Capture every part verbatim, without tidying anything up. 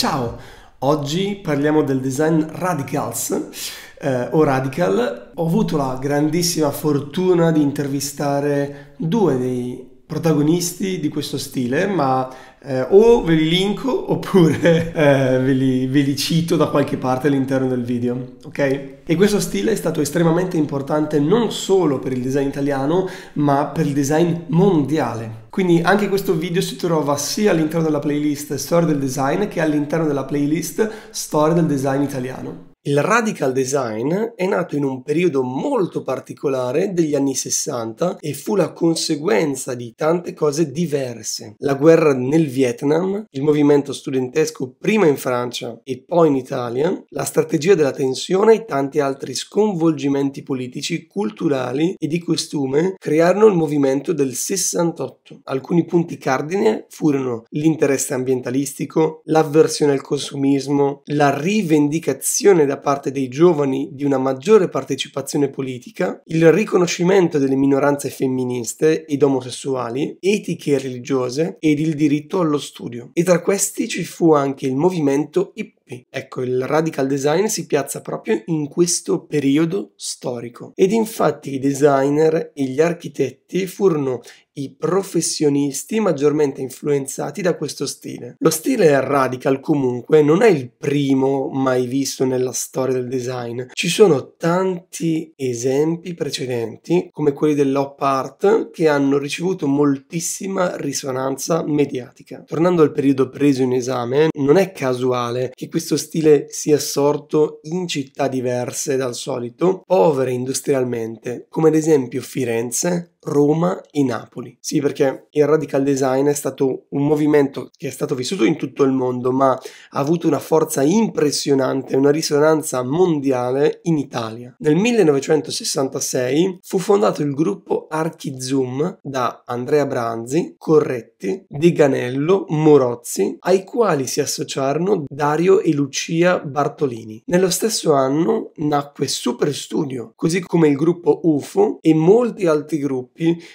Ciao! Oggi parliamo del design radicals eh, o radical. Ho avuto la grandissima fortuna di intervistare due dei protagonisti di questo stile, ma eh, o ve li linko oppure eh, ve, li, ve li cito da qualche parte all'interno del video, ok? E questo stile è stato estremamente importante non solo per il design italiano, ma per il design mondiale. Quindi anche questo video si trova sia all'interno della playlist Storia del Design che all'interno della playlist Storia del Design Italiano. Il radical design è nato in un periodo molto particolare degli anni sessanta e fu la conseguenza di tante cose diverse. La guerra nel Vietnam, il movimento studentesco prima in Francia e poi in Italia, la strategia della tensione e tanti altri sconvolgimenti politici, culturali e di costume crearono il movimento del sessantotto. Alcuni punti cardine furono l'interesse ambientalistico, l'avversione al consumismo, la rivendicazione da parte dei giovani di una maggiore partecipazione politica, il riconoscimento delle minoranze femministe ed omosessuali, etiche religiose ed il diritto allo studio. E tra questi ci fu anche il movimento hippie. Ecco, il radical design si piazza proprio in questo periodo storico. Ed infatti i designer e gli architetti furono i professionisti maggiormente influenzati da questo stile. Lo stile radical comunque non è il primo mai visto nella storia del design. Ci sono tanti esempi precedenti, come quelli dell'hop art, che hanno ricevuto moltissima risonanza mediatica. Tornando al periodo preso in esame, non è casuale che questo Questo stile sia sorto in città diverse dal solito, povere industrialmente, come ad esempio Firenze, Roma e Napoli. Sì, perché il radical design è stato un movimento che è stato vissuto in tutto il mondo, ma ha avuto una forza impressionante, una risonanza mondiale in Italia. Nel millenovecentosessantasei fu fondato il gruppo Archizoom da Andrea Branzi, Corretti, Deganello, Morozzi, ai quali si associarono Dario e Lucia Bartolini. Nello stesso anno nacque Superstudio, così come il gruppo U F O e molti altri gruppi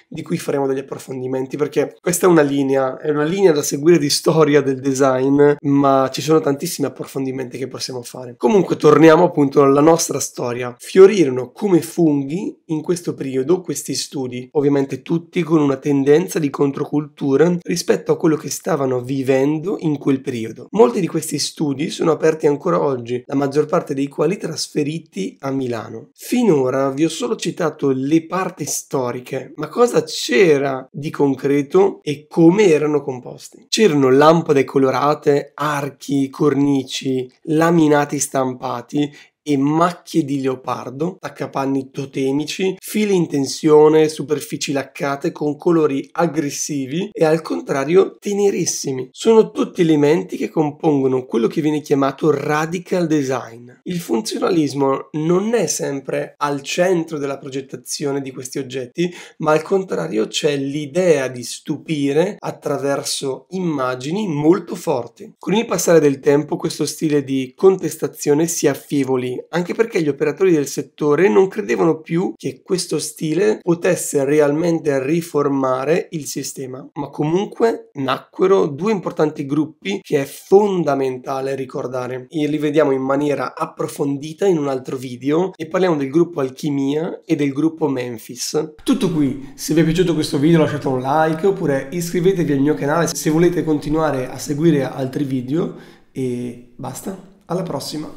di cui faremo degli approfondimenti, perché questa è una linea, è una linea da seguire di storia del design, ma ci sono tantissimi approfondimenti che possiamo fare. Comunque torniamo appunto alla nostra storia. Fiorirono come funghi in questo periodo questi studi, ovviamente tutti con una tendenza di controcultura rispetto a quello che stavano vivendo in quel periodo. Molti di questi studi sono aperti ancora oggi, la maggior parte dei quali trasferiti a Milano. Finora vi ho solo citato le parti storiche, ma cosa c'era di concreto e come erano composti? C'erano lampade colorate, archi, cornici, laminati stampati e macchie di leopardo, accapanni totemici, fili in tensione, superfici laccate con colori aggressivi e al contrario tenerissimi. Sono tutti elementi che compongono quello che viene chiamato radical design. Il funzionalismo non è sempre al centro della progettazione di questi oggetti, ma al contrario c'è l'idea di stupire attraverso immagini molto forti. Con il passare del tempo questo stile di contestazione si affievolì, anche perché gli operatori del settore non credevano più che questo stile potesse realmente riformare il sistema. Ma comunque nacquero due importanti gruppi che è fondamentale ricordare e li vediamo in maniera approfondita in un altro video, e parliamo del gruppo Alchimia e del gruppo Memphis. Tutto qui. Se vi è piaciuto questo video lasciate un like oppure iscrivetevi al mio canale se volete continuare a seguire altri video, e basta, alla prossima,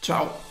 ciao!